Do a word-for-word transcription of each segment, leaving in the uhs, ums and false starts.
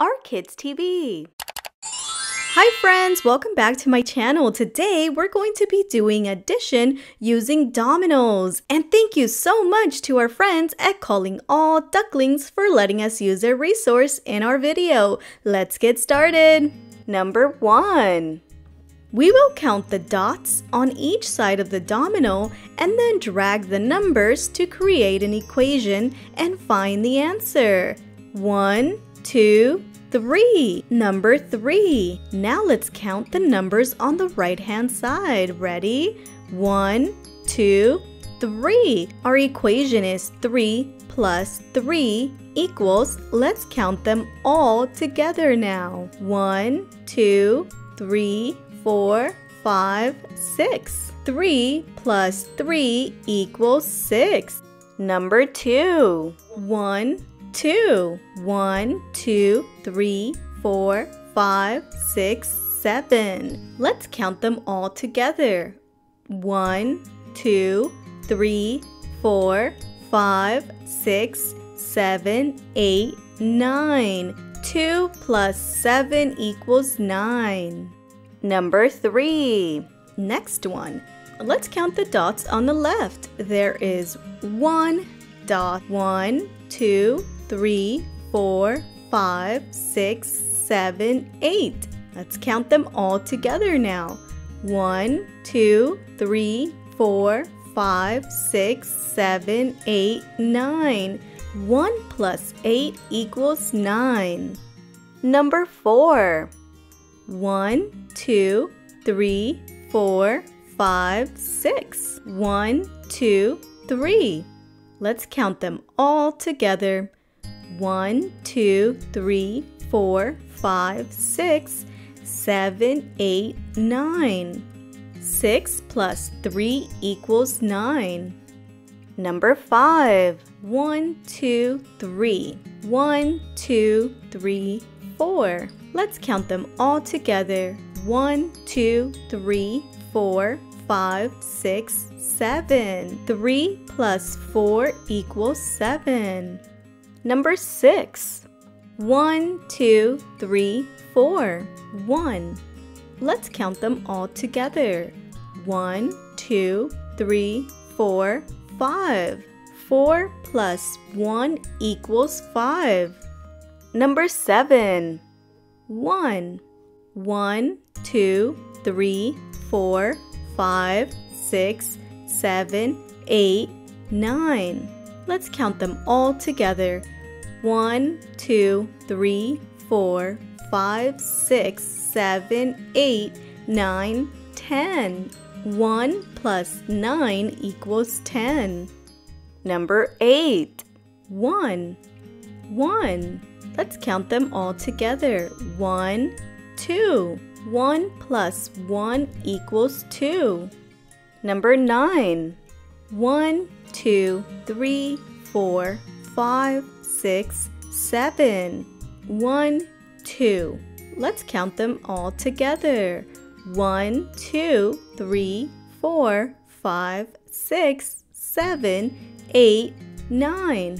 A R T Kids T V. Hi friends, welcome back to my channel. Today we're going to be doing addition using dominoes. And thank you so much to our friends at Calling All Ducklings for letting us use their resource in our video. Let's get started. Number one. We will count the dots on each side of the domino and then drag the numbers to create an equation and find the answer. One, two, three. Number three. Now let's count the numbers on the right-hand side. Ready? One, two, three. Our equation is three plus three equals, let's count them all together now. One, two, three, four, five, six. three plus three equals six. Number two. one, two. one, two, three, four, five, six, seven. Let's count them all together. one, two, three, four, five, six, seven, eight, nine. two plus seven equals nine. Number three. Next one. Let's count the dots on the left. There is one dot. one, two, three, four, five, six, seven, eight. Let's count them all together now. one, two, three, four, five, six, seven, eight, nine. one plus eight equals nine. Number four. one, two, three, four, five, six. one, two, three. Let's count them all together. one, two, three, four, five, six, seven, eight, nine. six plus three equals nine. Number five. one, two, three. one, two, three, four. Let's count them all together. one, two, three, four, five, six, seven. three plus four equals seven. Number six. one, two, three, four. one. Let's count them all together. one, two, three, four, five. four plus one equals five. Number seven. one. one, two, three, four, five, six, seven, eight, nine. Let's count them all together. one, two, three, four, five, six, seven, eight, nine, ten. one plus nine equals ten. Number eight. one. one. Let's count them all together. one, two. one plus one equals two. Number nine. one, two, three, four, five, six, seven. one, two. Let's count them all together. one, two, three, four, five, six, seven, eight, nine.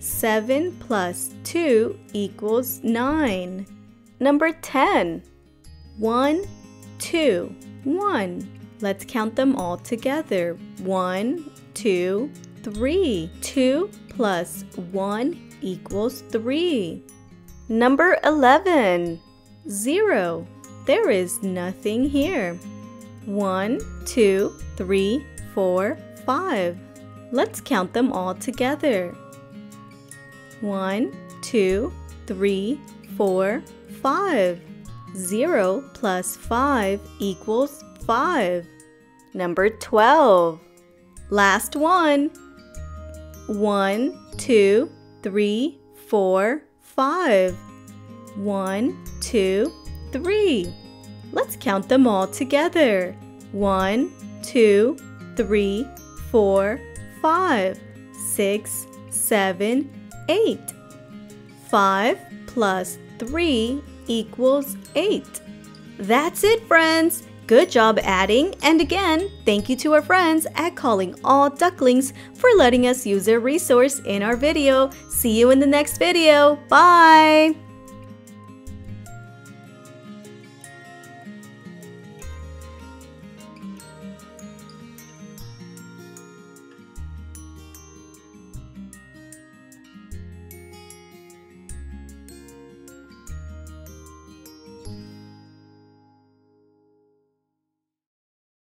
seven plus two equals nine. Number ten. one, two, one. Let's count them all together. one, two, three. two plus one equals three. Number eleven. zero. There is nothing here. one, two, three, four, five. Let's count them all together. one, two, three, four, five. zero plus five equals five. Number twelve. Last one. one, two, three, four, five. one, two, three. Let's count them all together. one, two, three, four, five, six, seven, eight. five plus three equals eight. That's it, friends. Good job adding, and again, thank you to our friends at Calling All Ducklings for letting us use their resource in our video. See you in the next video. Bye!